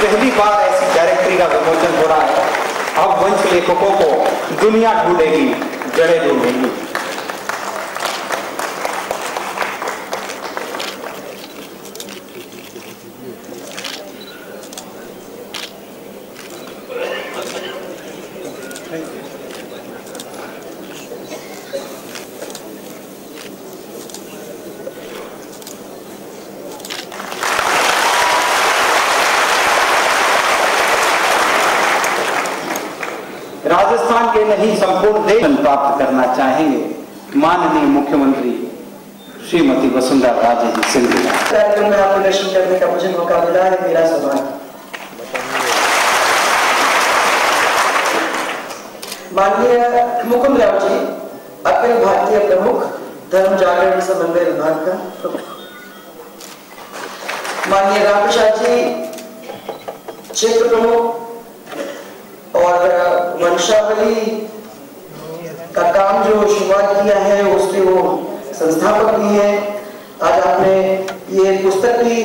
पहली बार ऐसी डायरेक्टरी का विमोचन हो रहा है। अब वंश लेखकों को दुनिया ढूंढेगी, जड़ें ढूंढेगी। राजस्थान के नहीं संपूर्ण देश प्राप्त करना चाहेंगे माननीय मुख्यमंत्री श्रीमती वसुंधरा राजे जी सिंह। कार्यक्रम में आपको दर्शन करने का मुझे मौका मिला है, मेरा सौभाग्य। माननीय मुकुंद राव जी, अखिल भारतीय प्रमुख धर्म जागरण समन्वय विभाग का प्रमुख। माननीय राम प्रसाद जी, क्षेत्र प्रमुख और वंशावली का काम जो शुरुआत किया है उसके वो संस्थापक भी हैं। आज आपने ये पुस्तक भी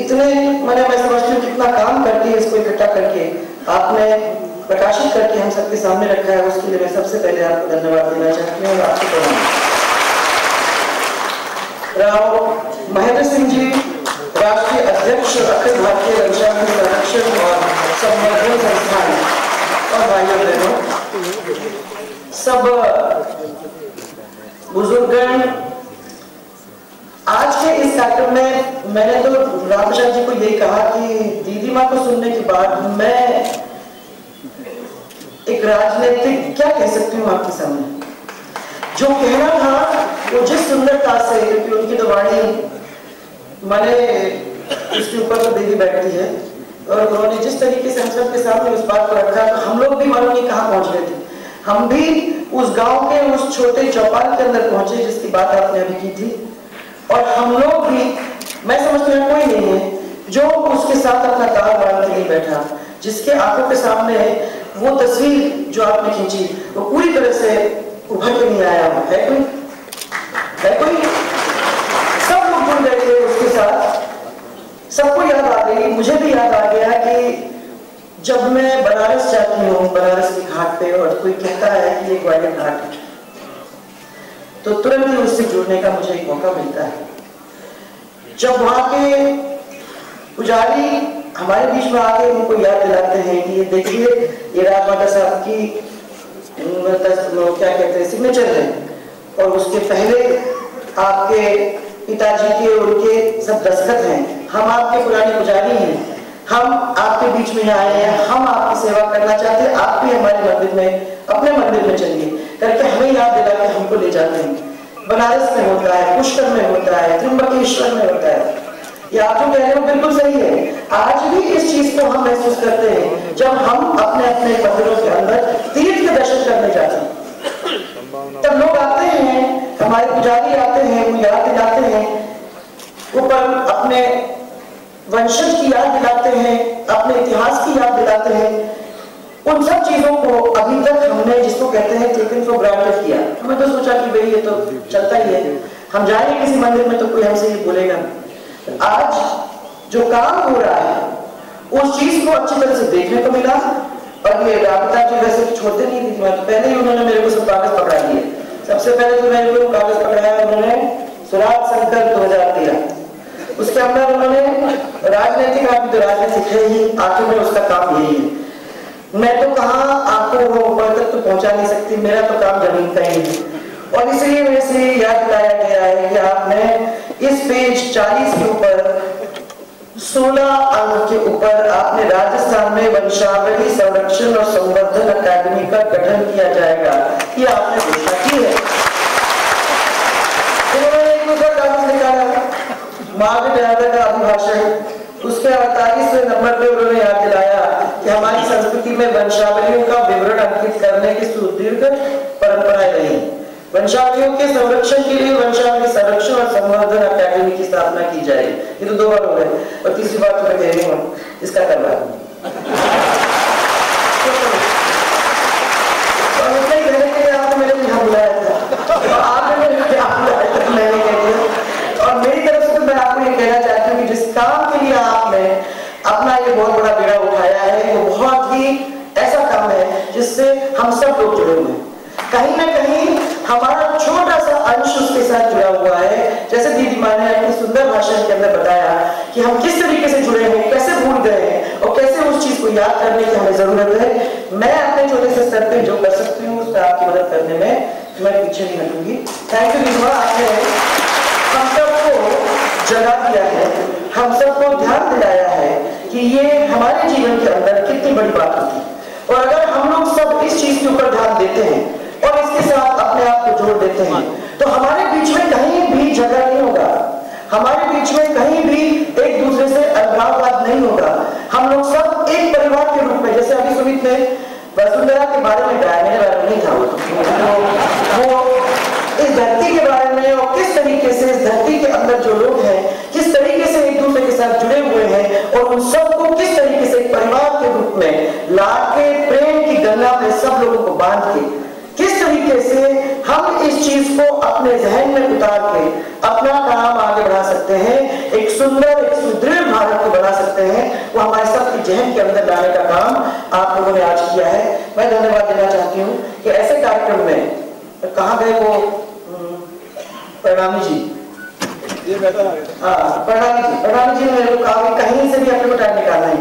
इतने मैं समझती हूँ कितना काम करती है, इसको इकट्ठा करके आपने प्रकाशित करके हम सबके सामने रखा है, उसके लिए मैं सबसे पहले आपको धन्यवाद देना चाहती हूँ और आपको प्रणाम। राव महेंद्र सिंह जी, राष्ट्रीय अध्यक्ष अखिल भारतीय वंशावली संरक्षण और संवर्धन संस्थान। और भाइयों बहनों, सब बुजुर्गगण, आज के इस कार्यक्रम में मैंने तो रामप्रसाद जी को यही कहा कि दीदी माँ को सुनने के बाद मैं एक राजनीतिक क्या कह सकती हूँ आपके सामने। जो कहना था वो जिस सुंदरता से, क्योंकि उनकी तो वाणी मैंने उसके ऊपर तो दीदी बैठती है, और उन्होंने जिस तरीके से हम सबके सामने उस बात को रखा तो हम लोग भी मालूम नहीं कहाँ पहुँच गए थे। हम भी उस गांव के उस छोटे चौपाल के अंदर पहुंचे जिसकी बात आपने अभी की थी, और हम लोग भी, मैं समझती हूँ कोई नहीं है जो उसके साथ अपना तार बांध के नहीं बैठा। जिसके आंखों के सामने वो तस्वीर जो आपने खींची वो पूरी तरह से उभर के नहीं आया है। कोई है, कोई सब लोग जुड़ गए थे उसके साथ, सबको याद आ गई, मुझे भी याद आ गया कि जब मैं बनारस जाती हूँ, बनारस के घाट पे, और कोई कहता है कि ये ग्वालियर घाट, तो तुरंत ही उससे जुड़ने का मुझे एक मौका मिलता है। जब वहाँ के पुजारी हमारे बीच में आके उनको याद दिलाते हैं कि ये देखिए ये राजमाता साहब की क्या कहते हैं सिग्नेचर है, और उसके पहले आपके पिताजी के उनके सब दस्तखत हैं, हम आपके पुराने पुजारी हैं, हम आपके बीच में आए हैं, हम आपकी सेवा करना चाहते हैं, आप भी हमारे मंदिर में, अपने मंदिर में चलिए करके हमें याद दिला के हमको ले जाते हैं। बनारस में होता है, पुष्कर में होता है, त्रिम्बकेश्वर में होता है। ये आप जो कह रहे हो बिल्कुल सही है। आज भी इस चीज को हम महसूस करते हैं जब हम अपने अपने मंदिरों के अंदर तीर्थ के दर्शन करने जाते हैं, तब लोग आते हैं, हमारे पुजारी आते हैं, वो याद दिलाते हैं, ऊपर अपने वंशज की याद दिलाते हैं, अपने इतिहास की याद दिलाते हैं। उन सब चीजों को अभी तक हमने, जिसको कहते हैं, टेकन फॉर ग्रांटेड किया। हमने तो सोचा कि भाई ये तो चलता ही है, हम जाएंगे किसी मंदिर में तो कोई हमसे ये बोलेगा। आज जो काम हो रहा है उस चीज को अच्छी तरह से देखने को मिला, और ये राबता जी वैसे छोड़ते नहीं थी, तो पहले ही उन्होंने मेरे को सब कागज पकड़ा दिए। सबसे पहले जो मेरे को कागज पकड़ाया उन्होंने स्वराज संकल्प 2013, उसके अंदर उन्होंने राजनीतिक, आप तो राजनीतिक है ही, आखिर में उसका काम यही है। मैं तो कहा आपको वो ऊपर तक तो पहुंचा नहीं सकती, मेरा तो काम जमीन का ही है, और इसलिए मेरे से याद दिलाया गया है कि आपने इस पेज 40 के ऊपर 16 अंक के ऊपर आपने राजस्थान में वंशावली संरक्षण और संवर्धन अकादमी का गठन किया जाएगा, ये आपने घोषणा की है। का अभिभाषण उसके 48वें नंबर पे उन्होंने याद दिलाया कि हमारी संस्कृति में वंशावलियों का विवरण अंकित करने की सुदीर्घ परंपरा रही। वंशावलियों के संरक्षण के लिए वंशावली संरक्षण और संवर्धन अकादमी की स्थापना की जाएगी। ये तो 2 बार हो गए, और तीसरी बार तो मैं कह रही हूँ इसका करवा बहुत बड़ा बेड़ा उठाया है। ये बहुत ही ऐसा काम है जिससे हम सब लोग जुड़े हुए हैं, कहीं ना कहीं हमारा छोटा सा अंश उसके साथ जुड़ा हुआ है। जैसे दीदी माँ ने अपने सुंदर भाषण के अंदर बताया कि हम किस तरीके से जुड़े हैं, कैसे भूल गए हैं और कैसे उस चीज को याद करने की हमें जरूरत है। मैं अपने छोटे से स्तर पर जो कर सकती हूँ उसका आपकी मदद करने में मैं पीछे नहीं हटूंगी। थैंक यू दीदी माँ, आपने हम सबको जगह दिया है, हम सबको ध्यान दिलाया है कि ये हमारे जीवन के अंदर कितनी बड़ी बात होती है। और अगर हम लोग सब इस चीज के ऊपर ध्यान देते हैं और इसके साथ अपने आप को जोड़ देते हैं तो हमारे बीच में कहीं भी झगड़ा नहीं होगा, हमारे बीच में कहीं भी एक दूसरे से अलगाववाद नहीं होगा। हम लोग सब एक परिवार के रूप में, जैसे अभी सुमित ने वसुंधरा के बारे में गाया, मेरे बारे में नहीं था वो इस धरती के बारे में और किस तरीके से इस धरती के अंदर जो लोग हैं किस तरीके से एक दूसरे के साथ जुड़े हुए हैं और उन सबको किस तरीके से परिवार के रूप में ला के प्रेम की गंगा में सब लोगों को बांध के किस तरीके से हम इस चीज को अपने जहन में उतार के अपना काम आगे बढ़ा सकते हैं, एक सुंदर एक सुदृढ़ भारत को बना सकते हैं, वो हमारे सबके जहन के अंदर लाने का काम आप लोगों ने आज किया है। मैं धन्यवाद देना चाहती हूँ कि ऐसे कार्यक्रम में कहाँ गए वो परिणामी जी, हाँ परिणामी जी ने मेरे को कहा कहीं से भी अपने को टाइम निकालना है।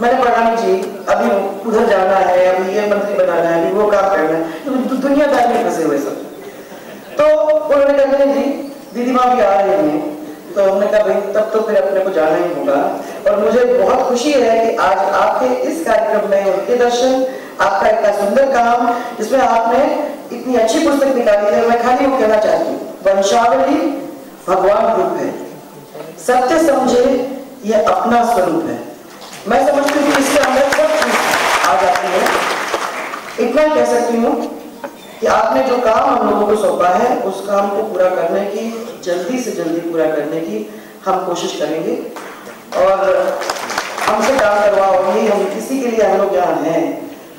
मैंने परिणामी जी अभी उधर जाना है, अभी ये मंत्री बनाना है, अभी वो काम करना है, तो दुनियादारी में फंसे हुए सब। तो उन्होंने कहा जी दीदी माँ भी आ रही हैं, तो हमने कहा भाई तब तो फिर अपने को जाना ही होगा। और मुझे बहुत खुशी है कि आज आपके इस कार्यक्रम में उनके दर्शन, आपका इतना सुंदर काम जिसमें आपने इतनी अच्छी पुस्तक निकाली है। मैं खाली वो कहना चाहती हूँ, वंशावली भगवान रूप है, सत्य समझे ये अपना स्वरूप है। मैं समझती हूँ इसके अंदर सब चीज आ जाती है। इतना कह सकती हूँ कि आपने जो काम हम लोगों को सौंपा है उस काम को पूरा करने की, जल्दी से जल्दी पूरा करने की हम कोशिश करेंगे और हमसे काम करवाओगे। हम किसी के लिए हम लोग यहाँ हैं,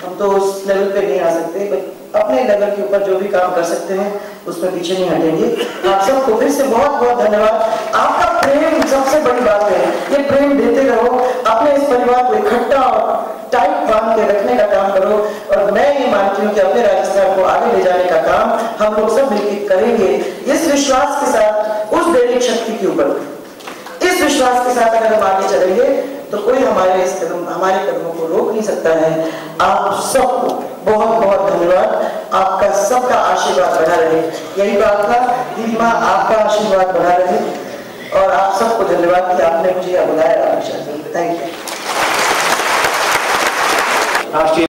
हम तो उस लेवल पे नहीं आ सकते, बट अपने लेवल के ऊपर जो भी काम कर सकते हैं उसमें पीछे नहीं हटेंगे। आप सबको फिर से बहुत बहुत धन्यवाद। आपका प्रेम सबसे बड़ी बात है, ये प्रेम देते रहो, अपने इस परिवार को इकट्ठा और टाइट बांध के रखने का काम करो। और मैं ये मानती हूँ कि अपने राजस्थान को आगे ले जाने का काम हम लोग सब मिलकर करेंगे, इस विश्वास के साथ, उस दैनिक शक्ति के ऊपर इस विश्वास के साथ अगर हम आगे चलेंगे तो कोई हमारे कदमों को रोक नहीं सकता है। आप सबको बहुत बहुत धन्यवाद, आपका सबका आशीर्वाद बना रहे, यही बात था दीदी माँ, आपका आशीर्वाद बना रहे। और आप सबको धन्यवाद कि आपने मुझे बुलाया। Thank you.